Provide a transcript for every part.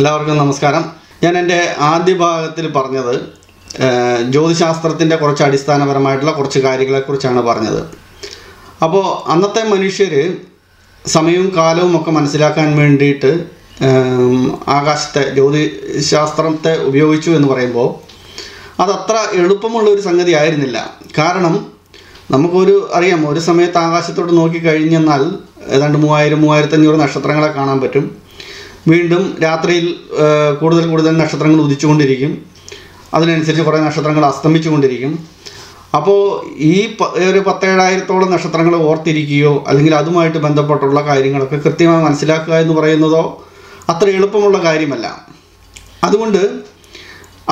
എല്ലാവർക്കും നമസ്കാരം. ഞാൻ എൻ്റെ ആദ്യ ഭാഗത്തിൽ പറഞ്ഞത് ജ്യോതിശാസ്ത്രത്തിൻ്റെ കുറച്ച് അടിസ്ഥാനപരമായിട്ടുള്ള കുറച്ച് കാര്യങ്ങളെക്കുറിച്ചാണ് പറഞ്ഞത്. അപ്പോൾ അന്നത്തെ മനുഷ്യർ സമയവും കാലവും ഒക്കെ മനസ്സിലാക്കാൻ വേണ്ടിയിട്ട് ആകാശത്തെ ജ്യോതിശാസ്ത്രത്തെ ഉപയോഗിച്ചു എന്ന് പറയുമ്പോൾ അതത്ര എളുപ്പമുള്ളൊരു സംഗതി ആയിരുന്നില്ല. കാരണം നമുക്കൊരു അറിയാം, ഒരു സമയത്ത് ആകാശത്തോട്ട് നോക്കിക്കഴിഞ്ഞെന്നാൽ ഏതാണ്ട് 3000-3500 നക്ഷത്രങ്ങളെ കാണാൻ പറ്റും. വീണ്ടും രാത്രിയിൽ കൂടുതൽ നക്ഷത്രങ്ങൾ ഉദിച്ചുകൊണ്ടിരിക്കും, അതിനനുസരിച്ച് കുറേ നക്ഷത്രങ്ങൾ അസ്തമിച്ചുകൊണ്ടിരിക്കും. അപ്പോൾ ഈ ഒരു 17,000 നക്ഷത്രങ്ങൾ ഓർത്തിരിക്കുകയോ അല്ലെങ്കിൽ അതുമായിട്ട് ബന്ധപ്പെട്ടുള്ള കാര്യങ്ങളൊക്കെ കൃത്യമായി മനസ്സിലാക്കുക എന്ന് പറയുന്നതോ അത്ര എളുപ്പമുള്ള കാര്യമല്ല. അതുകൊണ്ട്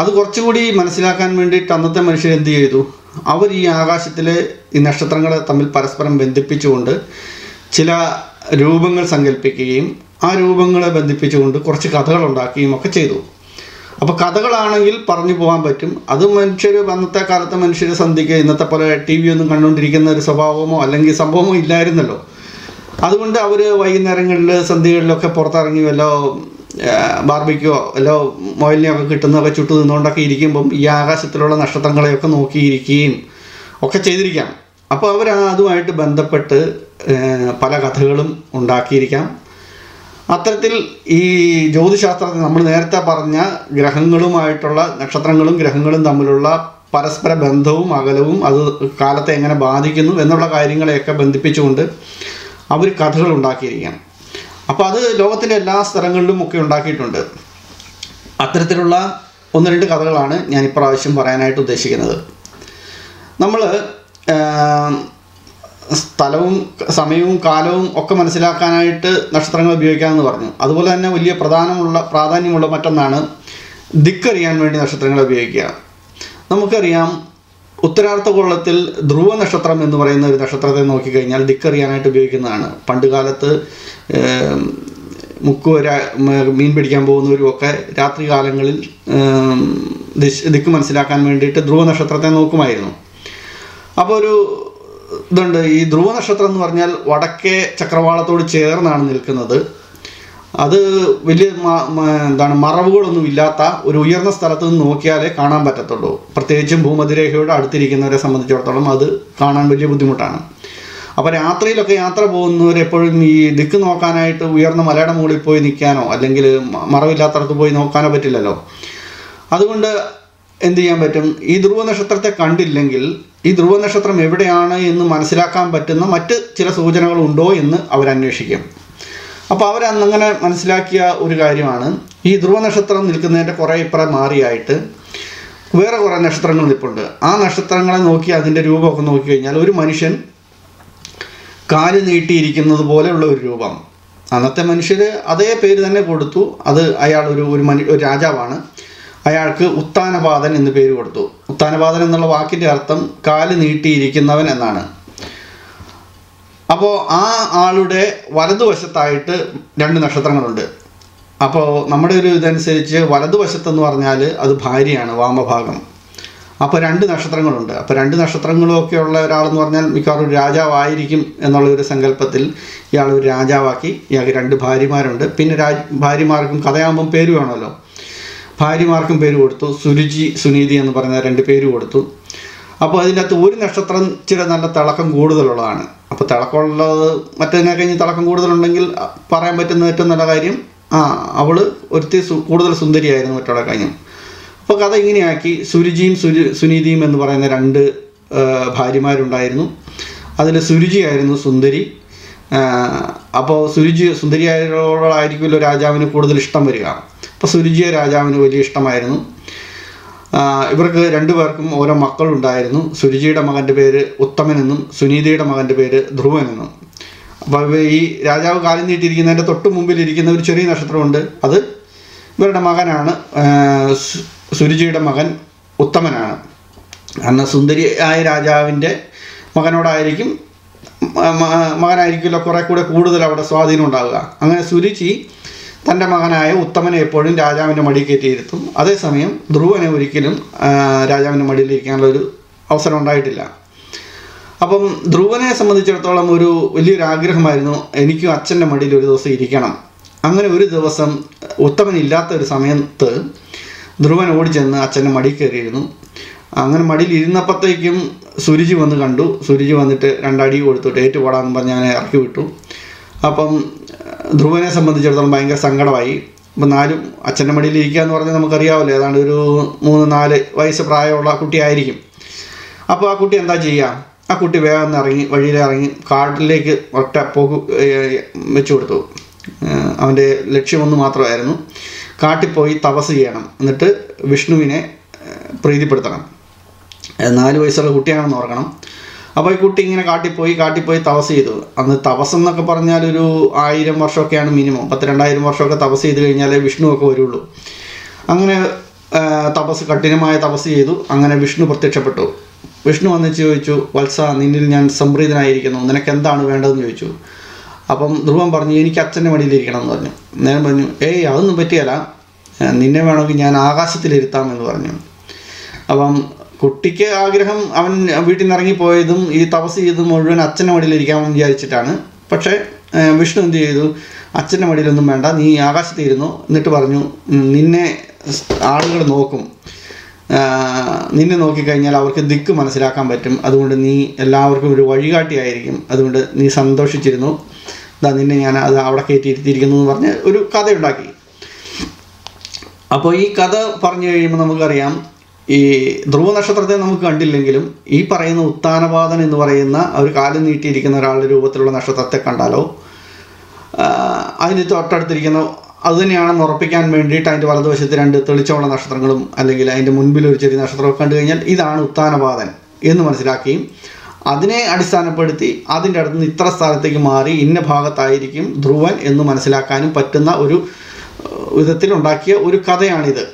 അത് കുറച്ചുകൂടി മനസ്സിലാക്കാൻ വേണ്ടിയിട്ട് അന്നത്തെ മനുഷ്യർ എന്ത് ചെയ്തു, അവർ ഈ ആകാശത്തിലെ ഈ നക്ഷത്രങ്ങളെ തമ്മിൽ പരസ്പരം ബന്ധിപ്പിച്ചുകൊണ്ട് ചില രൂപങ്ങൾ സങ്കല്പിക്കുകയും ആ രൂപങ്ങളെ ബന്ധിപ്പിച്ചുകൊണ്ട് കുറച്ച് കഥകളുണ്ടാക്കുകയും ഒക്കെ ചെയ്തു. അപ്പോൾ കഥകളാണെങ്കിൽ പറഞ്ഞു പോകാൻ പറ്റും. അത് മനുഷ്യർ അന്നത്തെ കാലത്തെ മനുഷ്യർ സന്ധിക്കുക ഇന്നത്തെ പോലെ TV ഒന്നും കണ്ടുകൊണ്ടിരിക്കുന്ന ഒരു സ്വഭാവമോ അല്ലെങ്കിൽ സംഭവമോ ഇല്ലായിരുന്നല്ലോ. അതുകൊണ്ട് അവർ വൈകുന്നേരങ്ങളിൽ സന്ധികളിലൊക്കെ പുറത്തിറങ്ങി വല്ലോ ബാർബിക്കോ അല്ലോ മൊയിലിനെയൊക്കെ കിട്ടുന്നതൊക്കെ ചുട്ടു നിന്നുകൊണ്ടൊക്കെ ഇരിക്കുമ്പം ഈ ആകാശത്തിലുള്ള നക്ഷത്രങ്ങളെയൊക്കെ നോക്കിയിരിക്കുകയും ഒക്കെ ചെയ്തിരിക്കാം. അപ്പോൾ അവർ അതുമായിട്ട് ബന്ധപ്പെട്ട് പല കഥകളും ഉണ്ടാക്കിയിരിക്കാം. അത്തരത്തിൽ ഈ ജ്യോതിശാസ്ത്രത്തിൽ നമ്മൾ നേരത്തെ പറഞ്ഞ ഗ്രഹങ്ങളുമായിട്ടുള്ള നക്ഷത്രങ്ങളും ഗ്രഹങ്ങളും തമ്മിലുള്ള പരസ്പര ബന്ധവും അകലവും അത് കാലത്തെ എങ്ങനെ ബാധിക്കുന്നു എന്നുള്ള കാര്യങ്ങളെയൊക്കെ ബന്ധിപ്പിച്ചുകൊണ്ട് അവർ കഥകൾ ഉണ്ടാക്കിയിരിക്കാം. അപ്പോൾ അത് ലോകത്തിൻ്റെ എല്ലാ സ്ഥലങ്ങളിലും ഒക്കെ ഉണ്ടാക്കിയിട്ടുണ്ട്. അത്തരത്തിലുള്ള 1-2 കഥകളാണ് ഞാൻ ഇപ്രാവശ്യം പറയാനായിട്ട് ഉദ്ദേശിക്കുന്നത്. നമ്മൾ സ്ഥലവും സമയവും കാലവും ഒക്കെ മനസ്സിലാക്കാനായിട്ട് നക്ഷത്രങ്ങൾ ഉപയോഗിക്കാമെന്ന് പറഞ്ഞു. അതുപോലെ തന്നെ വലിയ പ്രാധാന്യമുള്ള മറ്റൊന്നാണ് ദിക്കറിയാൻ വേണ്ടി നക്ഷത്രങ്ങളെ ഉപയോഗിക്കുക. നമുക്കറിയാം, ഉത്തരാർത്ഥഗോളത്തിൽ ധ്രുവ നക്ഷത്രം എന്ന് പറയുന്ന ഒരു നക്ഷത്രത്തെ നോക്കിക്കഴിഞ്ഞാൽ ദിക്കറിയാനായിട്ട് ഉപയോഗിക്കുന്നതാണ്. പണ്ടുകാലത്ത് മുക്കുവര മീൻ പിടിക്കാൻ പോകുന്നവരുമൊക്കെ രാത്രി കാലങ്ങളിൽ ദിക്ക് മനസ്സിലാക്കാൻ വേണ്ടിയിട്ട് ധ്രുവ നക്ഷത്രത്തെ നോക്കുമായിരുന്നു. അപ്പോൾ ഒരു ഇതുണ്ട്, ഈ ധ്രുവ നക്ഷത്രം എന്ന് പറഞ്ഞാൽ വടക്കേ ചക്രവാളത്തോട് ചേർന്നാണ് നിൽക്കുന്നത്. അത് വലിയ മറവുകളൊന്നും ഇല്ലാത്ത ഒരു ഉയർന്ന സ്ഥലത്ത് നിന്ന് നോക്കിയാലേ കാണാൻ പറ്റത്തുള്ളൂ. പ്രത്യേകിച്ചും ഭൂമധ്യരേഖയോട് അടുത്തിരിക്കുന്നവരെ സംബന്ധിച്ചിടത്തോളം അത് കാണാൻ വലിയ ബുദ്ധിമുട്ടാണ്. അപ്പോൾ രാത്രിയിലൊക്കെ യാത്ര പോകുന്നവരെപ്പോഴും ഈ ദിക്ക് നോക്കാനായിട്ട് ഉയർന്ന മലയുടെ മുകളിൽ പോയി നിൽക്കാനോ അല്ലെങ്കിൽ മറവില്ലാത്തടത്ത് പോയി നോക്കാനോ പറ്റില്ലല്ലോ. അതുകൊണ്ട് എന്ത് ചെയ്യാൻ പറ്റും, ഈ ധ്രുവ നക്ഷത്രത്തെ കണ്ടില്ലെങ്കിൽ ഈ ധ്രുവ നക്ഷത്രം എവിടെയാണ് എന്ന് മനസ്സിലാക്കാൻ പറ്റുന്ന മറ്റ് ചില സൂചനകളുണ്ടോ എന്ന് അവരന്വേഷിക്കും. അപ്പോൾ അവരന്നങ്ങനെ മനസ്സിലാക്കിയ ഒരു കാര്യമാണ് ഈ ധ്രുവ നക്ഷത്രം നിൽക്കുന്നതിൻ്റെ കുറേ ഇപ്പുറം മാറിയായിട്ട് വേറെ കുറേ നക്ഷത്രങ്ങൾ നിൽപ്പുണ്ട്. ആ നക്ഷത്രങ്ങളെ നോക്കി അതിൻ്റെ രൂപമൊക്കെ നോക്കിക്കഴിഞ്ഞാൽ ഒരു മനുഷ്യൻ കാല് നീട്ടിയിരിക്കുന്നത് പോലെയുള്ള ഒരു രൂപം. അന്നത്തെ മനുഷ്യർ അതേ പേര് തന്നെ കൊടുത്തു. അത് അയാൾ ഒരു രാജാവാണ്. അയാൾക്ക് ഉത്താനപാതൻ എന്ന് പേര് കൊടുത്തു. ഉത്താനപാതൻ എന്നുള്ള വാക്കിൻ്റെ അർത്ഥം കാല് നീട്ടിയിരിക്കുന്നവൻ എന്നാണ്. അപ്പോൾ ആ ആളുടെ വലതുവശത്തായിട്ട് 2 നക്ഷത്രങ്ങളുണ്ട്. അപ്പോൾ നമ്മുടെ ഒരു ഇതനുസരിച്ച് വലതുവശത്തെന്ന് പറഞ്ഞാൽ അത് ഭാര്യയാണ്, വാമഭാഗം. അപ്പോൾ 2 നക്ഷത്രങ്ങളുണ്ട്. അപ്പോൾ 2 നക്ഷത്രങ്ങളുമൊക്കെ ഉള്ള ഒരാളെന്ന് പറഞ്ഞാൽ മിക്കവാറും ഒരു രാജാവായിരിക്കും എന്നുള്ളൊരു സങ്കല്പത്തിൽ ഇയാളൊരു രാജാവാക്കി. ഇയാൾക്ക് 2 ഭാര്യമാരുണ്ട്. പിന്നെ ഭാര്യമാർക്കും കഥയാകുമ്പം പേര് വേണമല്ലോ. ഭാര്യമാർക്കും പേര് കൊടുത്തു. സുരുചി, സുനീതി എന്ന് പറയുന്ന 2 പേര് കൊടുത്തു. അപ്പോൾ അതിനകത്ത് ഒരു നക്ഷത്രം ചില നല്ല തിളക്കം കൂടുതലുള്ളതാണ്. അപ്പോൾ തിളക്കമുള്ളത് മറ്റതിനെ കഴിഞ്ഞ് തിളക്കം കൂടുതലുണ്ടെങ്കിൽ പറയാൻ പറ്റുന്ന ഏറ്റവും നല്ല കാര്യം അവൾ ഒരുത്തി കൂടുതൽ സുന്ദരിയായിരുന്നു മറ്റവിടെ കഴിഞ്ഞു. അപ്പോൾ കഥ ഇങ്ങനെയാക്കി. സുരുചിയും സുനീതിയും എന്ന് പറയുന്ന 2 ഭാര്യമാരുണ്ടായിരുന്നു. അതിൽ സുരുചിയായിരുന്നു സുന്ദരി. അപ്പോൾ സുരുചി സുന്ദരിയായവളായിരിക്കുമല്ലോ രാജാവിന് കൂടുതൽ ഇഷ്ടം വരിക. അപ്പോൾ സുരുചിയെ രാജാവിന് വലിയ ഇഷ്ടമായിരുന്നു. ഇവർക്ക് 2 പേർക്കും ഓരോ മക്കളുണ്ടായിരുന്നു. സുരുചിയുടെ മകൻ്റെ പേര് ഉത്തമനെന്നും സുനീതിയുടെ മകൻ്റെ പേര് ധ്രുവനെന്നും. അപ്പോൾ ഇവ ഈ രാജാവ് കാലം നീട്ടിയിരിക്കുന്നതിൻ്റെ തൊട്ട് മുമ്പിലിരിക്കുന്ന ഒരു ചെറിയ നക്ഷത്രമുണ്ട്. അത് ഇവരുടെ മകനാണ്, സുരുചിയുടെ മകൻ ഉത്തമനാണ്. കാരണം സുന്ദരിയായ രാജാവിൻ്റെ മകനോടായിരിക്കും മകനായിരിക്കുമല്ലോ കുറേ കൂടുതൽ അവിടെ സ്വാധീനം ഉണ്ടാവുക. അങ്ങനെ സുരുചി തൻ്റെ മകനായ ഉത്തമനെ എപ്പോഴും രാജാവിൻ്റെ മടിയിൽ കയറ്റിയിരുത്തും. അതേസമയം ധ്രുവനെ ഒരിക്കലും രാജാവിൻ്റെ മടിയിൽ ഇരിക്കാനുള്ളൊരു അവസരം ഉണ്ടായിട്ടില്ല. അപ്പം ധ്രുവനെ സംബന്ധിച്ചിടത്തോളം ഒരു വലിയൊരു ആഗ്രഹമായിരുന്നു, എനിക്കും അച്ഛൻ്റെ മടിയിൽ ഒരു ദിവസം ഇരിക്കണം അങ്ങനെ ഒരു ദിവസം ഉത്തമനില്ലാത്ത ഒരു സമയത്ത് ധ്രുവൻ ഓടി ചെന്ന് അച്ഛൻ്റെ മടിയിൽ കയറിയിരുന്നു. അങ്ങനെ മടിയിൽ ഇരുന്നപ്പോഴത്തേക്കും സുരുചി വന്ന് കണ്ടു. സുരുചി വന്നിട്ട് രണ്ടടി കൊടുത്തിട്ട് ഏറ്റുപാടാന്ന് പറഞ്ഞ് അങ്ങനെ ഇറക്കി വിട്ടു. അപ്പം ധ്രുവനെ സംബന്ധിച്ചിടത്തോളം ഭയങ്കര സങ്കടമായി. അപ്പം നാലും അച്ഛൻ്റെ മടിയിൽ ഇരിക്കുക എന്ന് പറഞ്ഞാൽ നമുക്കറിയാമല്ലോ, ഏതാണ്ട് ഒരു 3-4 വയസ്സ് പ്രായമുള്ള കുട്ടിയായിരിക്കും. അപ്പോൾ ആ കുട്ടി എന്താ ചെയ്യുക, ആ കുട്ടി വേഗം ഇറങ്ങി വഴിയിലിറങ്ങി കാട്ടിലേക്ക് ഒറ്റ പോക്ക് വെച്ചു കൊടുത്തു. അവൻ്റെ ലക്ഷ്യമൊന്ന് മാത്രമായിരുന്നു, കാട്ടിൽ പോയി തപസ് ചെയ്യണം, എന്നിട്ട് വിഷ്ണുവിനെ പ്രീതിപ്പെടുത്തണം. 4 വയസ്സുള്ള കുട്ടിയാണെന്ന് ഓർക്കണം. അപ്പോൾ ഈ കുട്ടി ഇങ്ങനെ കാട്ടിൽ പോയി തപസ് ചെയ്തു. അന്ന് തപസ് എന്നൊക്കെ പറഞ്ഞാൽ ഒരു 1000 വർഷമൊക്കെയാണ് മിനിമം, 10-2000 വർഷമൊക്കെ തപസ് ചെയ്ത് കഴിഞ്ഞാലേ വിഷ്ണുവൊക്കെ വരുള്ളൂ. അങ്ങനെ കഠിനമായ തപസ് ചെയ്തു. അങ്ങനെ വിഷ്ണു പ്രത്യക്ഷപ്പെട്ടു. വിഷ്ണു വന്ന് ചോദിച്ചു, "വത്സ, നിന്നിൽ ഞാൻ സംപ്രീതനായിരിക്കുന്നു, നിനക്ക് എന്താണ് വേണ്ടതെന്ന്" ചോദിച്ചു. അപ്പം ധ്രുവൻ പറഞ്ഞു, "എനിക്ക് അച്ഛൻ്റെ മടിയിലിരിക്കണം" എന്ന് പറഞ്ഞു. നേരം പറഞ്ഞു, "ഏയ്, അതൊന്നും പറ്റിയല്ല, നിന്നെ വേണമെങ്കിൽ ഞാൻ ആകാശത്തിലിരുത്താമെന്ന്" പറഞ്ഞു. അപ്പം കുട്ടിക്ക് ആഗ്രഹം, അവൻ വീട്ടിൽ നിന്ന് ഇറങ്ങിപ്പോയതും ഈ തപസ് ചെയ്തതും മുഴുവൻ അച്ഛൻ്റെ മടിയിലിരിക്കാമെന്ന് വിചാരിച്ചിട്ടാണ്. പക്ഷേ വിഷ്ണു എന്ത് ചെയ്തു, "അച്ഛൻ്റെ മടിയിലൊന്നും വേണ്ട, നീ ആകാശത്തിരുന്നു" എന്നിട്ട് പറഞ്ഞു, "നിന്നെ ആളുകൾ നോക്കും, നിന്നെ നോക്കിക്കഴിഞ്ഞാൽ അവർക്ക് ദിക്ക് മനസ്സിലാക്കാൻ പറ്റും, അതുകൊണ്ട് നീ എല്ലാവർക്കും ഒരു വഴികാട്ടിയായിരിക്കും, അതുകൊണ്ട് നീ സന്തോഷിച്ചിരുന്നു, ഇതാ നിന്നെ ഞാൻ അത് അവിടെ കയറ്റിയിരുത്തിയിരിക്കുന്നു" എന്ന് പറഞ്ഞ് ഒരു കഥയുണ്ടാക്കി. അപ്പോൾ ഈ കഥ പറഞ്ഞു കഴിയുമ്പോൾ നമുക്കറിയാം, ഈ ധ്രുവ നക്ഷത്രത്തെ നമുക്ക് കണ്ടില്ലെങ്കിലും ഈ പറയുന്ന ഉത്താനപാതൻ എന്ന് പറയുന്ന ഒരു കാലം നീട്ടിയിരിക്കുന്ന ഒരാളുടെ രൂപത്തിലുള്ള നക്ഷത്രത്തെ കണ്ടാലോ, അതിന് തൊട്ടടുത്തിരിക്കുന്ന അതുതന്നെയാണെന്ന് ഉറപ്പിക്കാൻ വേണ്ടിയിട്ട് അതിൻ്റെ വലതുവശത്ത് 2 തെളിച്ചമുള്ള നക്ഷത്രങ്ങളും അല്ലെങ്കിൽ അതിൻ്റെ മുൻപിൽ ഒരു ചെറിയ നക്ഷത്രമൊക്കെ കണ്ടു കഴിഞ്ഞാൽ ഇതാണ് ഉത്താനപാതൻ എന്ന് മനസ്സിലാക്കുകയും അതിനെ അടിസ്ഥാനപ്പെടുത്തി അതിൻ്റെ അടുത്ത് നിന്ന് ഇത്ര സ്ഥലത്തേക്ക് മാറി ഇന്ന ഭാഗത്തായിരിക്കും ധ്രുവൻ എന്ന് മനസ്സിലാക്കാനും പറ്റുന്ന ഒരു വിധത്തിലുണ്ടാക്കിയ ഒരു കഥയാണിത്.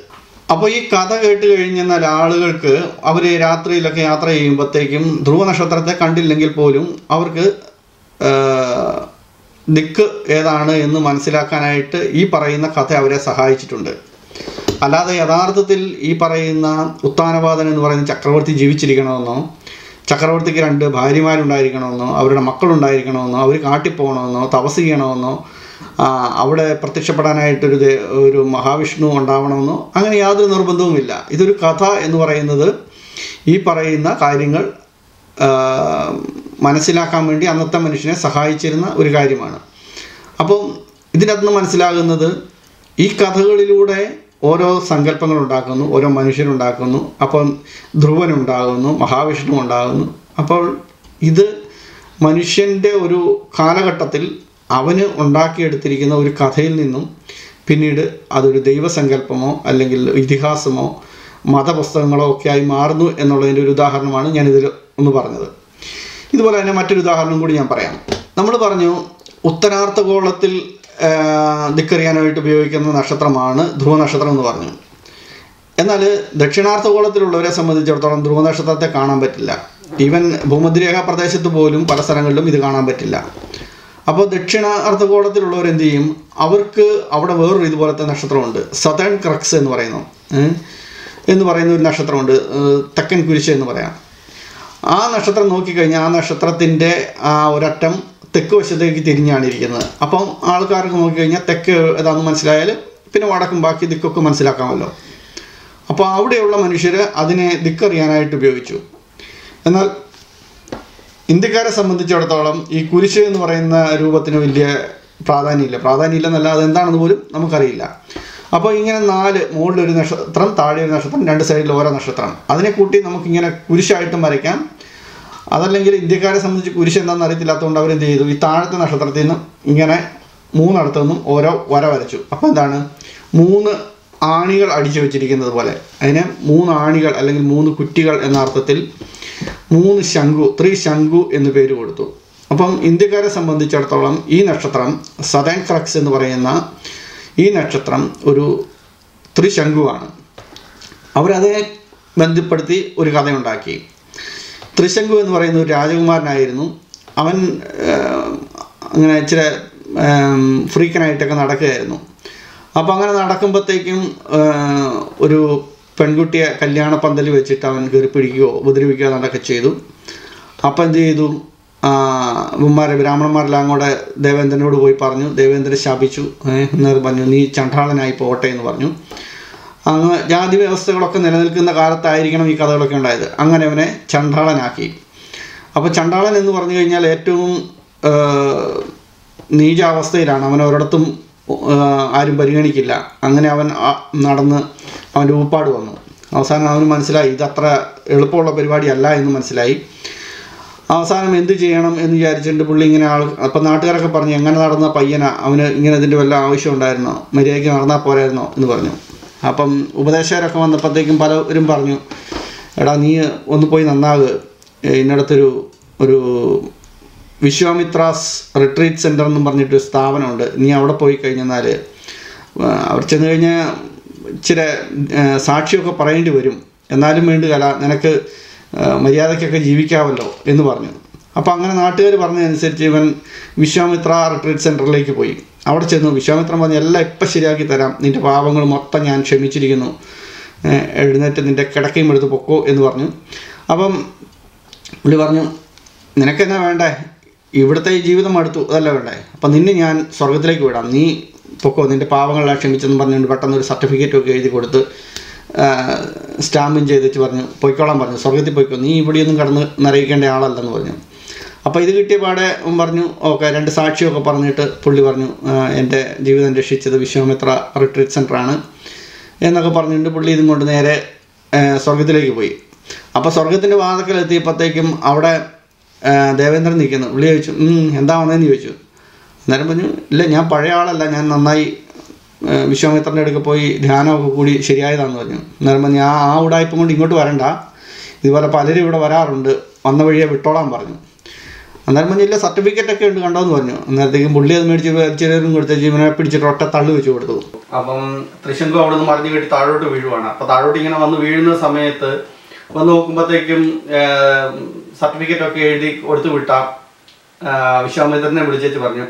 അപ്പോൾ ഈ കഥ കേട്ട് കഴിഞ്ഞെന്നാൽ ആളുകൾക്ക് അവർ രാത്രിയിലൊക്കെ യാത്ര ചെയ്യുമ്പോഴത്തേക്കും ധ്രുവ നക്ഷത്രത്തെ കണ്ടില്ലെങ്കിൽ പോലും അവർക്ക് ദിക്ക് ഏതാണ് എന്ന് മനസ്സിലാക്കാനായിട്ട് ഈ പറയുന്ന കഥ അവരെ സഹായിച്ചിട്ടുണ്ട്. അല്ലാതെ യഥാർത്ഥത്തിൽ ഈ പറയുന്ന ഉത്താനപാതൻ എന്ന് പറയുന്ന ചക്രവർത്തി ജീവിച്ചിരിക്കണമെന്നോ, ചക്രവർത്തിക്ക് 2 ഭാര്യമാരുണ്ടായിരിക്കണമെന്നോ, അവരുടെ മക്കളുണ്ടായിരിക്കണമെന്നോ, അവർ കാട്ടിൽ പോകണമെന്നോ, തപസ് ചെയ്യണമെന്നോ, അവിടെ പ്രത്യക്ഷപ്പെടാനായിട്ടൊരു ഒരു മഹാവിഷ്ണു ഉണ്ടാവണമെന്നോ അങ്ങനെ യാതൊരു നിർബന്ധവുമില്ല. ഇതൊരു കഥ എന്ന് പറയുന്നത് ഈ പറയുന്ന കാര്യങ്ങൾ മനസ്സിലാക്കാൻ വേണ്ടി അന്നത്തെ മനുഷ്യനെ സഹായിച്ചിരുന്ന ഒരു കാര്യമാണ്. അപ്പോൾ ഇതിനകത്ത് മനസ്സിലാകുന്നത് ഈ കഥകളിലൂടെ ഓരോ സങ്കല്പങ്ങൾ ഉണ്ടാക്കുന്നു, ഓരോ മനുഷ്യരുണ്ടാക്കുന്നു. അപ്പം ധ്രുവനുണ്ടാകുന്നു, മഹാവിഷ്ണു ഉണ്ടാകുന്നു. അപ്പോൾ ഇത് മനുഷ്യൻ്റെ ഒരു കാലഘട്ടത്തിൽ അവന് ഉണ്ടാക്കിയെടുത്തിരിക്കുന്ന ഒരു കഥയിൽ നിന്നും പിന്നീട് അതൊരു ദൈവസങ്കല്പമോ അല്ലെങ്കിൽ ഇതിഹാസമോ മതപുസ്തകങ്ങളോ ഒക്കെ ആയി മാറുന്നു എന്നുള്ളതിൻ്റെ ഒരു ഉദാഹരണമാണ് ഞാനിതിൽ ഒന്ന് പറഞ്ഞത്. ഇതുപോലെ തന്നെ മറ്റൊരു ഉദാഹരണം കൂടി ഞാൻ പറയാം. നമ്മൾ പറഞ്ഞു ഉത്തരാർത്ഥഗോളത്തിൽ ദിക്കറിയാനായിട്ട് ഉപയോഗിക്കുന്ന നക്ഷത്രമാണ് ധ്രുവ നക്ഷത്രം എന്ന് പറഞ്ഞു. എന്നാൽ ദക്ഷിണാർത്ഥഗോളത്തിലുള്ളവരെ സംബന്ധിച്ചിടത്തോളം ധ്രുവ നക്ഷത്രത്തെ കാണാൻ പറ്റില്ല. ഈവൻ ഭൂമധ്യരേഖാ പ്രദേശത്ത് പോലും പല സ്ഥലങ്ങളിലും ഇത് കാണാൻ പറ്റില്ല. അപ്പോൾ ദക്ഷിണാർത്ഥഗോളത്തിലുള്ളവർ എന്ത് ചെയ്യും, അവർക്ക് അവിടെ വേറൊരു ഇതുപോലത്തെ നക്ഷത്രമുണ്ട്, സതേൺ ക്രക്സ് എന്ന് പറയുന്നു ഒരു നക്ഷത്രമുണ്ട്, തെക്കൻ കുരിശ് എന്ന് പറയാം. ആ നക്ഷത്രം നോക്കിക്കഴിഞ്ഞാൽ ആ നക്ഷത്രത്തിൻ്റെ ആ ഒരറ്റം തെക്ക് വശത്തേക്ക് തിരിഞ്ഞാണ് ഇരിക്കുന്നത്. അപ്പം ആൾക്കാർക്ക് നോക്കിക്കഴിഞ്ഞാൽ തെക്ക് ഏതാണെന്ന് മനസ്സിലായാൽ പിന്നെ വടക്കും ബാക്കി ദിക്കൊക്കെ മനസ്സിലാക്കാമല്ലോ. അപ്പോൾ അവിടെയുള്ള മനുഷ്യർ അതിനെ ദിക്കറിയാനായിട്ട് ഉപയോഗിച്ചു. എന്നാൽ ഇന്ത്യക്കാരെ സംബന്ധിച്ചിടത്തോളം ഈ കുരിശ് എന്ന് പറയുന്ന രൂപത്തിന് വലിയ പ്രാധാന്യമില്ല, അതെന്താണെന്ന് പോലും നമുക്കറിയില്ല. അപ്പോൾ ഇങ്ങനെ 4 മുകളിലൊരു നക്ഷത്രം, താഴെ ഒരു നക്ഷത്രം, 2 സൈഡിൽ ഓരോ നക്ഷത്രം, അതിനെ കൂട്ടി നമുക്കിങ്ങനെ കുരിശായിട്ടും വരയ്ക്കാം. അതല്ലെങ്കിൽ ഇന്ത്യക്കാരെ സംബന്ധിച്ച് കുരിശ് എന്താണെന്ന് അറിയത്തില്ലാത്തതുകൊണ്ട് അവരെന്ത് ചെയ്തു, ഈ താഴത്തെ നക്ഷത്രത്തിൽ നിന്നും ഇങ്ങനെ 3 നിന്നും ഓരോ വര വരച്ചു. അപ്പോൾ എന്താണ്, 3 ആണികൾ അടിച്ചു വെച്ചിരിക്കുന്നത് പോലെ, അതിനെ 3 ആണികൾ അല്ലെങ്കിൽ 3 കുറ്റികൾ എന്ന അർത്ഥത്തിൽ 3 ശംഖു, 3 ശംഖു എന്ന് പേര് കൊടുത്തു. അപ്പം ഇന്ത്യക്കാരെ സംബന്ധിച്ചിടത്തോളം ഈ നക്ഷത്രം സതേൺ ക്രക്സ് എന്ന് പറയുന്ന ഈ നക്ഷത്രം ഒരു 3 ശംഖുവാണ്. അവരതെ ബന്ധപ്പെടുത്തി ഒരു കഥയുണ്ടാക്കി. 3 ശംഖു എന്ന് പറയുന്ന ഒരു രാജകുമാരനായിരുന്നു. അവൻ അങ്ങനെ ഇച്ചിരി ഫ്രീക്കനായിട്ടൊക്കെ നടക്കുകയായിരുന്നു. അപ്പോൾ അങ്ങനെ നടക്കുമ്പോഴത്തേക്കും ഒരു പെൺകുട്ടിയെ കല്യാണ പന്തൽ വെച്ചിട്ട് അവൻ കയറി പിടിക്കുകയോ ഉപദ്രവിക്കുകയോ എന്നൊക്കെ ചെയ്തു. അപ്പം എന്ത് ചെയ്തു, ബ്രാഹ്മണന്മാരെല്ലാം കൂടെ ദേവേന്ദ്രനോട് പോയി പറഞ്ഞു, ദേവേന്ദ്രൻ ശാപിച്ചു, എന്ന് പറഞ്ഞു, നീ ചണ്ഡാളനായി പോകട്ടെ എന്ന് പറഞ്ഞു. അങ്ങ് ജാതി വ്യവസ്ഥകളൊക്കെ നിലനിൽക്കുന്ന കാലത്തായിരിക്കണം ഈ കഥകളൊക്കെ ഉണ്ടായത്. അങ്ങനെ അവനെ ചണ്ഡാളനാക്കി. അപ്പോൾ ചണ്ഡാളൻ എന്ന് പറഞ്ഞു കഴിഞ്ഞാൽ ഏറ്റവും നീചാവസ്ഥയിലാണ്, അവനൊരിടത്തും ആരും പരിഗണിക്കില്ല. അങ്ങനെ അവൻ നടന്ന് അവൻ്റെ ഊപ്പാട് വന്നു. അവസാനം അവന് മനസ്സിലായി ഇതത്ര എളുപ്പമുള്ള പരിപാടിയല്ല എന്ന് മനസ്സിലായി. അവസാനം എന്ത് ചെയ്യണം എന്ന് വിചാരിച്ചിട്ട് പുള്ളി ഇങ്ങനെ ആൾ അപ്പം നാട്ടുകാരൊക്കെ പറഞ്ഞു, എങ്ങനെ നടന്ന പയ്യനാ, അവന് ഇങ്ങനെ ഇതിൻ്റെ വല്ല ആവശ്യം ഉണ്ടായിരുന്നോ, മര്യാദയ്ക്ക് നടന്നാൽ പോരായിരുന്നോ എന്ന് പറഞ്ഞു. അപ്പം ഉപദേശകരൊക്കെ വന്നപ്പോഴത്തേക്കും പലരും പറഞ്ഞു, എടാ നീ ഒന്ന് പോയി നന്നാവുക, ഇന്നടത്തൊരു വിശ്വാമിത്രാസ് റിട്രീറ്റ് സെൻ്റർ എന്നും പറഞ്ഞിട്ട് സ്ഥാപനമുണ്ട്, നീ അവിടെ പോയി കഴിഞ്ഞെന്നാൽ അവിടെ ചെന്ന് കഴിഞ്ഞാൽ ഇച്ചിരി സാക്ഷിയൊക്കെ പറയേണ്ടി വരും, എന്നാലും വേണ്ടുകല നിനക്ക് മര്യാദയ്ക്കൊക്കെ ജീവിക്കാമല്ലോ എന്ന് പറഞ്ഞു. അപ്പോൾ അങ്ങനെ നാട്ടുകാർ പറഞ്ഞതനുസരിച്ച് ഇവൻ വിശ്വാമിത്ര റിട്രീറ്റ് സെൻ്ററിലേക്ക് പോയി. അവിടെ ചെന്നു വിശ്വാമിത്രൻ പറഞ്ഞു, എല്ലാം ഇപ്പം ശരിയാക്കി തരാം, നിൻ്റെ പാപങ്ങൾ മൊത്തം ഞാൻ ക്ഷമിച്ചിരിക്കുന്നു, എഴുന്നേറ്റ് നിൻ്റെ കിടക്കയും എടുത്ത് പൊക്കോ എന്ന് പറഞ്ഞു. അപ്പം പുള്ളി പറഞ്ഞു, നിനക്കെന്നാ വേണ്ടേ, ഇവിടുത്തെ ഈ ജീവിതം അടുത്തു അതല്ല വേണ്ടേ, അപ്പം നിന്നെ ഞാൻ സ്വർഗത്തിലേക്ക് വിടാം, നീ പൊക്കോ, നിൻ്റെ പാപങ്ങളെല്ലാം ക്ഷമിച്ചെന്ന് പറഞ്ഞുകൊണ്ട് പെട്ടെന്നൊരു സർട്ടിഫിക്കറ്റൊക്കെ എഴുതി കൊടുത്ത് സ്റ്റാമ്പും ചെയ്തിട്ട് പറഞ്ഞു, പൊയ്ക്കോളാൻ പറഞ്ഞു, സ്വർഗത്തിൽ പോയിക്കോ, നീ ഇവിടെയൊന്നും കടന്ന് നിറയിക്കേണ്ട ആളല്ലെന്ന് പറഞ്ഞു. അപ്പോൾ ഇത് കിട്ടിയ പാടെ പറഞ്ഞു, ഓക്കെ, രണ്ട് സാക്ഷിയൊക്കെ പറഞ്ഞിട്ട് പുള്ളി പറഞ്ഞു, എൻ്റെ ജീവിതം രക്ഷിച്ചത് വിശ്വാമിത്ര റിട്രീറ്റ് സെൻ്ററാണ് എന്നൊക്കെ പറഞ്ഞിട്ട് പുള്ളി ഇതും കൊണ്ട് നേരെ സ്വർഗത്തിലേക്ക് പോയി. അപ്പോൾ സ്വർഗത്തിൻ്റെ വാതിക്കലെത്തിയപ്പോഴത്തേക്കും അവിടെ ദേവേന്ദ്രൻ നിൽക്കുന്നു. പുള്ളി ചോദിച്ചു, എന്താ വന്നതെന്ന് ചോദിച്ചു. അന്നേരം പറഞ്ഞു, ഇല്ല ഞാൻ പഴയ ആളല്ല, ഞാൻ നന്നായി വിശ്വാമിത്രൻ്റെ അടുക്ക പോയി ധ്യാനമൊക്കെ കൂടി ശരിയായതാണെന്ന് പറഞ്ഞു. അന്നേരം പറഞ്ഞു, ആ ഉടായ്പം കൊണ്ട് ഇങ്ങോട്ട് വരണ്ട, ഇതുപോലെ പലരും ഇവിടെ വരാറുണ്ട്, വന്ന വഴിയെ വിട്ടോളാൻ പറഞ്ഞു. അന്നേരം പറഞ്ഞു, ഇല്ല സർട്ടിഫിക്കറ്റൊക്കെ ഉണ്ട് കണ്ടോ എന്ന് പറഞ്ഞു. അന്നേരത്തേക്കും പുള്ളി അത് മേടിച്ച് ചെറിയവരും കൊടുത്ത് ജീവനെ പിടിച്ചിട്ട് ഒറ്റ തള്ളു വെച്ച് കൊടുത്തു. അപ്പം തൃശങ്കു അവിടെ നിന്ന് മറിഞ്ഞു കെട്ടി താഴോട്ട് വീഴുവാണ്. അപ്പം താഴോട്ട് ഇങ്ങനെ വന്ന് വീഴുന്ന സമയത്ത് വന്ന് നോക്കുമ്പോഴത്തേക്കും സർട്ടിഫിക്കറ്റൊക്കെ എഴുതി കൊടുത്തു വിട്ട വിശ്വാമിത്രനെ വിളിച്ചേച്ച് പറഞ്ഞു,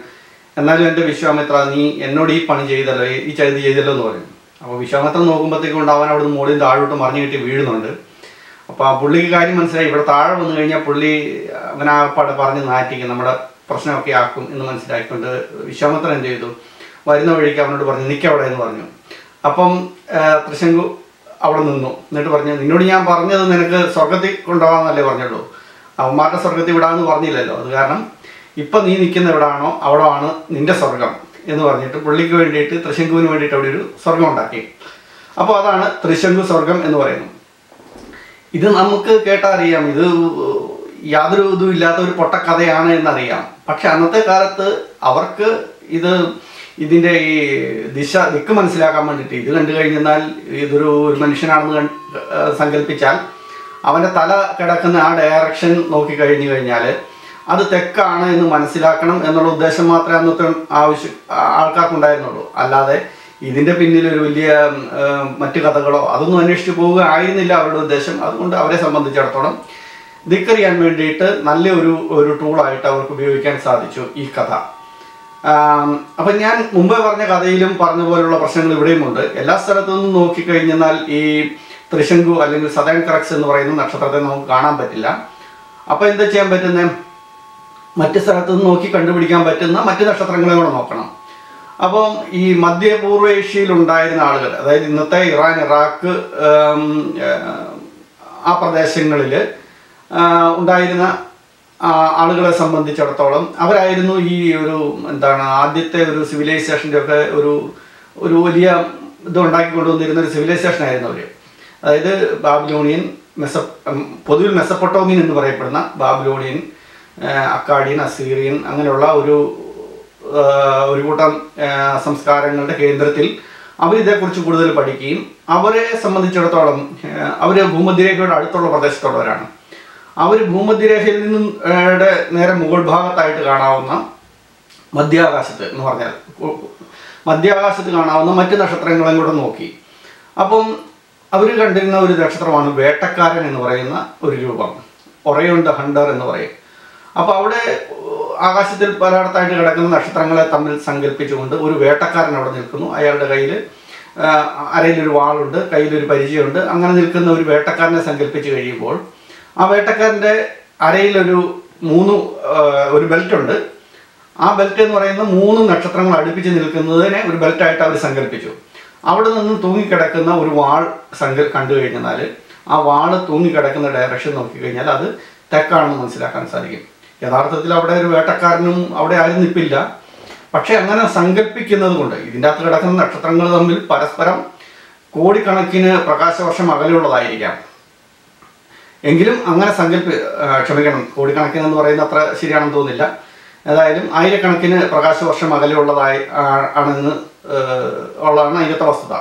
എന്നാലും എൻ്റെ വിശ്വാമിത്ര നീ എന്നോട് ഈ പണി ചെയ്തല്ലോ, ഈ ചതി ചെയ്തല്ലോ എന്ന് പറയും. അപ്പോൾ വിശ്വാമിത്രൻ നോക്കുമ്പോഴത്തേക്കും ഉണ്ടാവാൻ അവിടെ നിന്ന് മോളിൽ താഴോട്ട് മറിഞ്ഞു കിട്ടി വീഴുന്നുണ്ട്. അപ്പോൾ ആ പുള്ളിക്ക് കാര്യം മനസ്സിലായി, ഇവിടെ താഴെ വന്നു കഴിഞ്ഞാൽ പുള്ളി അവനാകപ്പാട് പറഞ്ഞ് നാറ്റിക്കും, നമ്മുടെ പ്രശ്നമൊക്കെ ആക്കും എന്ന് മനസ്സിലാക്കിക്കൊണ്ട് വിശ്വാമിത്രൻ എന്ത് ചെയ്തു, വരുന്ന വഴിക്ക് അവനോട് പറഞ്ഞു നിൽക്കവിടെ എന്ന് പറഞ്ഞു. അപ്പം തൃശങ്കു അവിടെ നിന്നു. എന്നിട്ട് പറഞ്ഞു, നിന്നോട് ഞാൻ പറഞ്ഞത് നിനക്ക് സ്വർഗത്തിൽ കൊണ്ടുപോകാമെന്നല്ലേ പറഞ്ഞുള്ളൂ, അവന്മാരുടെ സ്വർഗത്തിൽ വിടാമെന്ന് പറഞ്ഞില്ലല്ലോ, അത് കാരണം ഇപ്പം നീ നിൽക്കുന്ന എവിടാണോ അവിടെ ആണ് നിൻ്റെ സ്വർഗം എന്ന് പറഞ്ഞിട്ട് പുള്ളിക്ക് വേണ്ടിയിട്ട് തൃശങ്കുവിന് വേണ്ടിയിട്ട് അവിടെ ഒരു സ്വർഗം ഉണ്ടാക്കി. അപ്പോൾ അതാണ് തൃശങ്കു സ്വർഗം എന്ന് പറയുന്നത്. ഇത് നമുക്ക് കേട്ടറിയാം, ഇത് യാതൊരു ഇതും ഇല്ലാത്ത ഒരു പൊട്ടക്കഥയാണ് എന്നറിയാം. പക്ഷെ അന്നത്തെ കാലത്ത് അവർക്ക് ഇത് ഇതിൻ്റെ ഈ ദിശ ദിക്ക് മനസ്സിലാക്കാൻ വേണ്ടിയിട്ട് ഇത് കണ്ടു കഴിഞ്ഞാൽ ഇതൊരു മനുഷ്യനാണെന്ന് സങ്കല്പിച്ചാൽ അവൻ്റെ തല കിടക്കുന്ന ആ ഡയറക്ഷൻ നോക്കി കഴിഞ്ഞു കഴിഞ്ഞാൽ അത് തെക്കാണ് എന്ന് മനസ്സിലാക്കണം എന്നുള്ള ഉദ്ദേശം മാത്രമേ അന്നത്തെ ആൾക്കാർക്കുണ്ടായിരുന്നുള്ളൂ. അല്ലാതെ ഇതിൻ്റെ പിന്നിലൊരു വലിയ മറ്റു കഥകളോ അതൊന്നും അന്വേഷിച്ച് പോവുക ആയിരുന്നില്ല അവരുടെ ഉദ്ദേശം. അതുകൊണ്ട് അവരെ സംബന്ധിച്ചിടത്തോളം ദിക്കറിയാൻ വേണ്ടിയിട്ട് നല്ല ഒരു ടൂളായിട്ട് അവർക്ക് ഉപയോഗിക്കാൻ സാധിച്ചു ഈ കഥ. അപ്പം ഞാൻ മുമ്പേ പറഞ്ഞ കഥയിലും പറഞ്ഞ പോലുള്ള പ്രശ്നങ്ങൾ ഇവിടെയുമുണ്ട്. എല്ലാ സ്ഥലത്തുനിന്നും നോക്കിക്കഴിഞ്ഞാൽ ഈ തൃശങ്കു അല്ലെങ്കിൽ സതേൺ ക്രക്സ് എന്ന് പറയുന്ന നക്ഷത്രത്തെ നമുക്ക് കാണാൻ പറ്റില്ല. അപ്പോൾ എന്താ ചെയ്യാൻ പറ്റുന്നത്, മറ്റ് സ്ഥലത്തു നിന്ന് നോക്കി കണ്ടുപിടിക്കാൻ പറ്റുന്ന മറ്റ് നക്ഷത്രങ്ങളെ കൂടെ നോക്കണം. അപ്പം ഈ മധ്യപൂർവ്വ ഏഷ്യയിലുണ്ടായിരുന്ന ആളുകൾ, അതായത് ഇന്നത്തെ ഇറാൻ, ഇറാഖ് ആ പ്രദേശങ്ങളിൽ ഉണ്ടായിരുന്ന ആളുകളെ സംബന്ധിച്ചിടത്തോളം അവരായിരുന്നു ഈ ഒരു ആദ്യത്തെ ഒരു സിവിലൈസേഷൻ്റെ ഒക്കെ ഒരു ഒരു വലിയ ഇത് ഉണ്ടാക്കി കൊണ്ടുവന്നിരുന്ന ഒരു സിവിലൈസേഷൻ ആയിരുന്നു അവർ. അതായത് ബാബിലോണിയൻ, പൊതുവിൽ മെസപ്പൊട്ടോമിയൻ എന്ന് പറയപ്പെടുന്ന ബാബിലോണിയൻ, അക്കാഡിയൻ, അസീറിയൻ, അങ്ങനെയുള്ള ഒരു കൂട്ടം സംസ്കാരങ്ങളുടെ കേന്ദ്രത്തിൽ അവരിതേക്കുറിച്ച് കൂടുതൽ പഠിക്കുകയും അവരെ സംബന്ധിച്ചിടത്തോളം അവർ ഭൂമധ്യരേഖയുടെ അടുത്തുള്ള പ്രദേശത്തുള്ളവരാണ്. അവർ ഭൂമധ്യരേഖയിൽ നിന്നും നേരെ മുകൾ ഭാഗത്തായിട്ട് കാണാവുന്ന മധ്യാകാശത്ത് എന്ന് പറഞ്ഞാൽ മധ്യാകാശത്ത് കാണാവുന്ന മറ്റ് നക്ഷത്രങ്ങളെയും കൂടെ നോക്കി. അപ്പം അവർ കണ്ടിരുന്ന ഒരു നക്ഷത്രമാണ് വേട്ടക്കാരൻ എന്ന് പറയുന്ന ഒരു രൂപം, ഒറയോൺ ദ ഹണ്ടർ എന്ന് പറയും. അപ്പോൾ അവിടെ ആകാശത്തിൽ പലയിടത്തായിട്ട് കിടക്കുന്ന നക്ഷത്രങ്ങളെ തമ്മിൽ സങ്കല്പിച്ചുകൊണ്ട് ഒരു വേട്ടക്കാരൻ അവിടെ നിൽക്കുന്നു. അയാളുടെ കയ്യിൽ അരയിലൊരു വാളുണ്ട്, കയ്യിലൊരു പരിചയമുണ്ട്. അങ്ങനെ നിൽക്കുന്ന ഒരു വേട്ടക്കാരനെ സങ്കല്പിച്ച് കഴിയുമ്പോൾ ആ വേട്ടക്കാരൻ്റെ അരയിലൊരു ഒരു ബെൽറ്റ് ഉണ്ട്. ആ ബെൽറ്റ് എന്ന് പറയുന്നത് മൂന്ന് നക്ഷത്രങ്ങൾ അടുപ്പിച്ച് നിൽക്കുന്നതിനെ ഒരു ബെൽറ്റായിട്ട് അവർ സങ്കല്പിച്ചു. അവിടെ നിന്ന് തൂങ്ങിക്കിടക്കുന്ന ഒരു വാൾ കണ്ടു കഴിഞ്ഞാൽ ആ വാള് തൂങ്ങിക്കിടക്കുന്ന ഡയറക്ഷൻ നോക്കിക്കഴിഞ്ഞാൽ അത് തെക്കാണെന്ന് മനസ്സിലാക്കാൻ സാധിക്കും. യഥാർത്ഥത്തിൽ അവിടെ ഒരു വേട്ടക്കാരനും അവിടെ ആരും നിൽപ്പില്ല. പക്ഷേ അങ്ങനെ സങ്കല്പിക്കുന്നത് കൊണ്ട് ഇതിൻ്റെ അകത്ത് കിടക്കുന്ന നക്ഷത്രങ്ങൾ തമ്മിൽ പരസ്പരം കോടിക്കണക്കിന് പ്രകാശവർഷം അകലെയുള്ളതായിരിക്കാം. എങ്കിലും അങ്ങനെ ക്ഷമിക്കണം, കോടിക്കണക്കിന് എന്ന് പറയുന്നത് അത്ര ശരിയാണെന്ന് തോന്നുന്നില്ല. ഏതായാലും ആയിരക്കണക്കിന് പ്രകാശവർഷം അകലെയുള്ളതായി ആണെന്ന് ഉള്ളതാണ് അതിൻ്റെ വസ്തുത.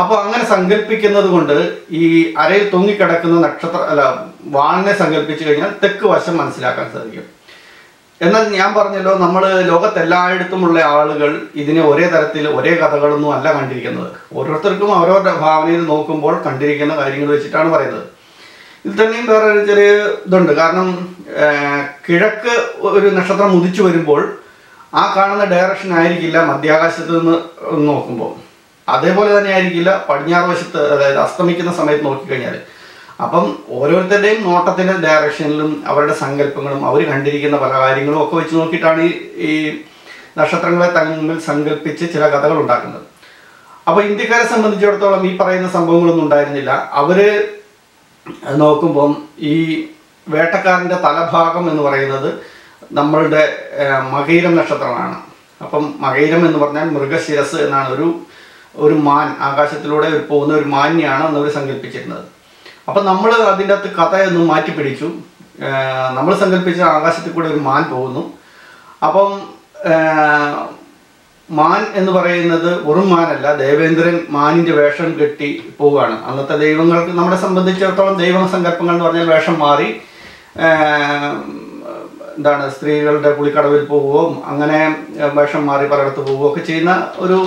അപ്പോൾ അങ്ങനെ സങ്കല്പിക്കുന്നത് കൊണ്ട് ഈ അരയിൽ തൂങ്ങിക്കിടക്കുന്ന വാളിനെ സങ്കല്പിച്ചു കഴിഞ്ഞാൽ തെക്ക് വശം മനസ്സിലാക്കാൻ സാധിക്കും. എന്നാൽ ഞാൻ പറഞ്ഞല്ലോ, നമ്മൾ ലോകത്തെല്ലായിടത്തുമുള്ള ആളുകൾ ഇതിനെ ഒരേ തരത്തിൽ ഒരേ കഥകളൊന്നും അല്ല കണ്ടിരിക്കുന്നത്. ഓരോരുത്തർക്കും അവരവരുടെ ഭാവനയിൽ നോക്കുമ്പോൾ കണ്ടിരിക്കുന്ന കാര്യങ്ങൾ വെച്ചിട്ടാണ് പറയുന്നത്. ഇത് തന്നെയും വേറൊരു ചെറിയ ഇതുണ്ട്. കാരണം കിഴക്ക് ഒരു നക്ഷത്രം ഉദിച്ചു വരുമ്പോൾ ആ കാണുന്ന ഡയറക്ഷൻ ആയിരിക്കില്ല മധ്യാകാശത്ത് നിന്ന് നോക്കുമ്പോൾ, അതേപോലെ തന്നെ ആയിരിക്കില്ല പടിഞ്ഞാറ് വശത്ത്, അതായത് അസ്തമിക്കുന്ന സമയത്ത് നോക്കിക്കഴിഞ്ഞാൽ. അപ്പം ഓരോരുത്തരുടെയും നോട്ടത്തിൻ്റെ ഡയറക്ഷനിലും അവരുടെ സങ്കല്പങ്ങളും അവർ കണ്ടിരിക്കുന്ന പല കാര്യങ്ങളും ഒക്കെ വെച്ച് നോക്കിയിട്ടാണ് ഈ നക്ഷത്രങ്ങളെ തമ്മിൽ സങ്കല്പിച്ച് ചില കഥകൾ ഉണ്ടാക്കുന്നത്. അപ്പോൾ ഇന്ത്യക്കാരെ സംബന്ധിച്ചിടത്തോളം ഈ പറയുന്ന സംഭവങ്ങളൊന്നും ഉണ്ടായിരുന്നില്ല. അവർ നോക്കുമ്പം ഈ വേട്ടക്കാരൻ്റെ തലഭാഗം എന്ന് പറയുന്നത് നമ്മളുടെ മകയിരം നക്ഷത്രമാണ്. അപ്പം മകയിരം എന്ന് പറഞ്ഞാൽ മൃഗശിരസ് എന്നാണ്. ഒരു മാൻ ആകാശത്തിലൂടെ പോകുന്ന ഒരു മാന്യാണ് എന്നവർ സങ്കല്പിച്ചിരുന്നത്. അപ്പം നമ്മൾ അതിൻ്റെ അകത്ത് കഥയൊന്നും മാറ്റി പിടിച്ചു. നമ്മൾ സങ്കല്പിച്ച ആകാശത്തിൽ കൂടെ ഒരു മാൻ പോകുന്നു. അപ്പം മാൻ എന്ന് പറയുന്നത് വെറും മാനല്ല, ദേവേന്ദ്രൻ മാനിൻ്റെ വേഷം കെട്ടി പോവുകയാണ്. അന്നത്തെ ദൈവങ്ങൾക്ക് നമ്മളെ സംബന്ധിച്ചിടത്തോളം ദൈവ സങ്കല്പങ്ങൾ എന്ന് പറഞ്ഞാൽ വേഷം മാറി എന്താണ് സ്ത്രീകളുടെ പുളിക്കടവിൽ പോവുകയോ അങ്ങനെ വേഷം മാറി പലയിടത്ത് പോവുകയോ ഒക്കെ ചെയ്യുന്ന ഒരു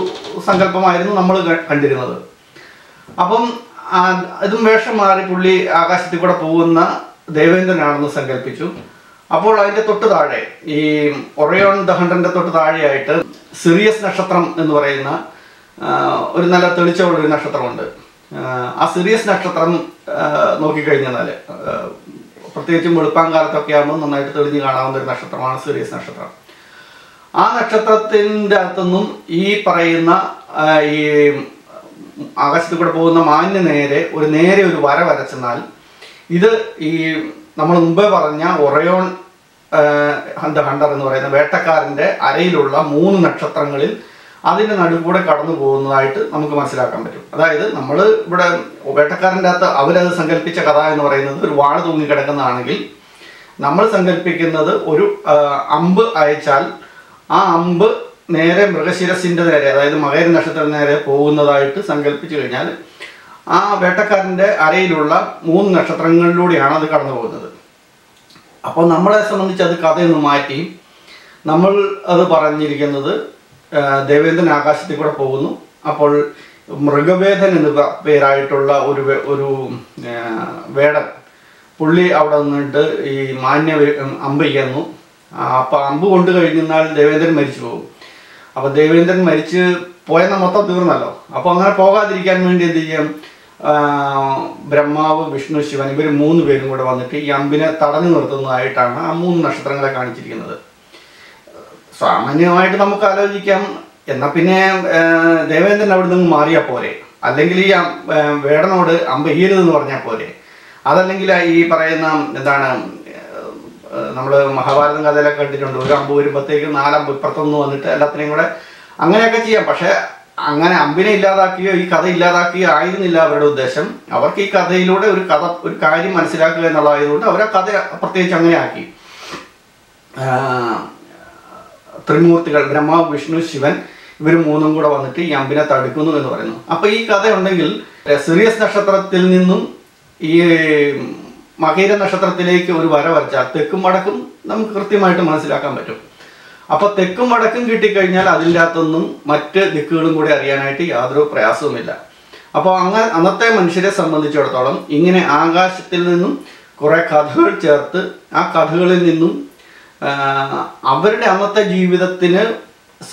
സങ്കല്പമായിരുന്നു നമ്മൾ കണ്ടിരുന്നത്. അപ്പം അതും വേഷം മാറി പുള്ളി ആകാശത്തിൽ കൂടെ പോകുന്ന ദേവേന്ദ്രനാണെന്ന് സങ്കല്പിച്ചു. അപ്പോൾ അതിൻ്റെ തൊട്ട് താഴെ ഈ ഒറയോൺ ദ ഹൺഡ്രഡിൻ്റെ തൊട്ട് താഴെയായിട്ട് സിറിയസ് നക്ഷത്രം എന്ന് പറയുന്ന ഒരു നല്ല തെളിച്ചമുള്ളൊരു നക്ഷത്രമുണ്ട്. ആ സിറിയസ് നക്ഷത്രം നോക്കിക്കഴിഞ്ഞാൽ പ്രത്യേകിച്ചും വെളുപ്പാങ്കാലത്തൊക്കെ ആകുമ്പോൾ നന്നായിട്ട് തെളിഞ്ഞ് കാണാവുന്ന ഒരു നക്ഷത്രമാണ് സിറിയസ് നക്ഷത്രം. ആ നക്ഷത്രത്തിൻ്റെ അകത്തുനിന്നും ഈ പറയുന്ന ഈ ആകാശത്തിൽ കൂടെ പോകുന്ന മാനിന് നേരെ ഒരു വര വരച്ചെന്നാൽ ഇത് ഈ നമ്മൾ മുമ്പേ പറഞ്ഞ ഒറയോൺ ദ ഹണ്ടർ എന്ന് പറയുന്ന വേട്ടക്കാരൻ്റെ അരയിലുള്ള മൂന്ന് നക്ഷത്രങ്ങളിൽ അതിൻ്റെ നടുക്കൂടെ കടന്നു പോകുന്നതായിട്ട് നമുക്ക് മനസ്സിലാക്കാൻ പറ്റും. അതായത് നമ്മൾ ഇവിടെ വേട്ടക്കാരൻ്റെ അകത്ത് അവരത് സങ്കല്പിച്ച കഥ എന്ന് പറയുന്നത് ഒരു വാഴ തൂങ്ങിക്കിടക്കുന്നതാണെങ്കിൽ നമ്മൾ സങ്കല്പിക്കുന്നത് ഒരു അമ്പ് അയച്ചാൽ ആ അമ്പ് നേരെ മൃഗശിരസിൻ്റെ നേരെ, അതായത് മകര നക്ഷത്രത്തിന് നേരെ പോകുന്നതായിട്ട് സങ്കല്പിച്ചു കഴിഞ്ഞാൽ ആ വേട്ടക്കാരൻ്റെ അരയിലുള്ള മൂന്ന് നക്ഷത്രങ്ങളിലൂടെയാണ് അത് കടന്നു പോകുന്നത്. അപ്പോൾ നമ്മളെ സംബന്ധിച്ച് അത് കഥയൊന്ന് മാറ്റി നമ്മൾ അത് പറഞ്ഞിരിക്കുന്നത് ദേവേന്ദ്രൻ ആകാശത്തിൽ കൂടെ പോകുന്നു. അപ്പോൾ മൃഗവേദൻ എന്ന പേരായിട്ടുള്ള ഒരു വേടൻ പുള്ളി അവിടെ നിന്നിട്ട് ഈ മാന്യ അമ്പ് ചെയ്യുന്നു. അപ്പോൾ അമ്പ് കൊണ്ട് കഴിഞ്ഞാൽ ദേവേന്ദ്രൻ മരിച്ചു പോകും. അപ്പോൾ ദേവേന്ദ്രൻ മരിച്ച് പോയെന്ന മൊത്തം തീർന്നല്ലോ. അപ്പോൾ അങ്ങനെ പോകാതിരിക്കാൻ വേണ്ടി എന്ത് ചെയ്യാം, ബ്രഹ്മാവ്, വിഷ്ണു, ശിവൻ ഇവർ മൂന്ന് പേരും കൂടെ വന്നിട്ട് ഈ അമ്പിനെ തടഞ്ഞു നിർത്തുന്നതായിട്ടാണ് ആ മൂന്ന് നക്ഷത്രങ്ങളെ കാണിച്ചിരിക്കുന്നത്. സാമാന്യമായിട്ട് നമുക്ക് ആലോചിക്കാം, എന്നാൽ പിന്നെ ദേവേന്ദ്രൻ അവിടെ നിന്ന് മാറിയാൽ പോരെ, അല്ലെങ്കിൽ ഈ വേടനോട് അമ്പെയ്യരുതെന്ന് പറഞ്ഞാൽ പോരെ, അതല്ലെങ്കിൽ ഈ പറയുന്ന എന്താണ് നമ്മൾ മഹാഭാരതം കഥയിലൊക്കെ കണ്ടിട്ടുണ്ട്, ഒരു അമ്പ് വരുമ്പോഴത്തേക്ക് നാലമ്പ് ഇപ്പുറത്തൊന്ന് വന്നിട്ട് എല്ലാത്തിനെയും കൂടെ അങ്ങനെയൊക്കെ ചെയ്യാം. പക്ഷേ അങ്ങനെ അമ്പിനെ ഇല്ലാതാക്കുകയോ ഈ കഥ ഇല്ലാതാക്കുകയോ ആയിരുന്നില്ല അവരുടെ ഉദ്ദേശം. അവർക്ക് ഈ കഥയിലൂടെ ഒരു കാര്യം മനസ്സിലാക്കുക എന്നുള്ളതായതുകൊണ്ട് അവർ ആ കഥ പ്രത്യേകിച്ച് അങ്ങനെ ആക്കി. ത്രിമൂർത്തികൾ ബ്രഹ്മാവ്, വിഷ്ണു, ശിവൻ ഇവർ മൂന്നും കൂടെ വന്നിട്ട് ഈ അമ്പിനെ തടുക്കുന്നു എന്ന് പറയുന്നു. അപ്പോൾ ഈ കഥ ഉണ്ടെങ്കിൽ സിറിയസ് നക്ഷത്രത്തിൽ നിന്നും ഈ മകീര നക്ഷത്രത്തിലേക്ക് ഒരു വര വരച്ചാൽ തെക്കും വടക്കും നമുക്ക് കൃത്യമായിട്ട് മനസ്സിലാക്കാൻ പറ്റും. അപ്പോൾ തെക്കും വടക്കും കിട്ടിക്കഴിഞ്ഞാൽ അതിൻ്റെ അകത്തൊന്നും മറ്റ് ദിക്കുകളും കൂടി അറിയാനായിട്ട് യാതൊരു പ്രയാസവുമില്ല. അപ്പോൾ അങ്ങനെ അന്നത്തെ മനുഷ്യരെ സംബന്ധിച്ചിടത്തോളം ഇങ്ങനെ ആകാശത്തിൽ നിന്നും കുറേ കഥകൾ ചേർത്ത് ആ കഥകളിൽ നിന്നും അവരുടെ അന്നത്തെ ജീവിതത്തിന്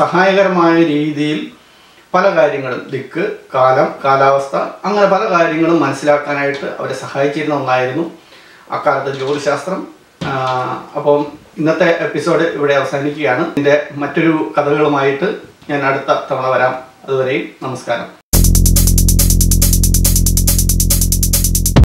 സഹായകരമായ രീതിയിൽ പല കാര്യങ്ങളും, ദിക്ക്, കാലം, കാലാവസ്ഥ അങ്ങനെ പല കാര്യങ്ങളും മനസ്സിലാക്കാനായിട്ട് അവരെ സഹായിച്ചിരുന്ന ഒന്നായിരുന്നു അക്കാലത്തെ ജ്യോതിശാസ്ത്രം. Upon Nata episode, would have Sandikiana in the Maturu Adalamaita and Adata Tavara, Namaskar.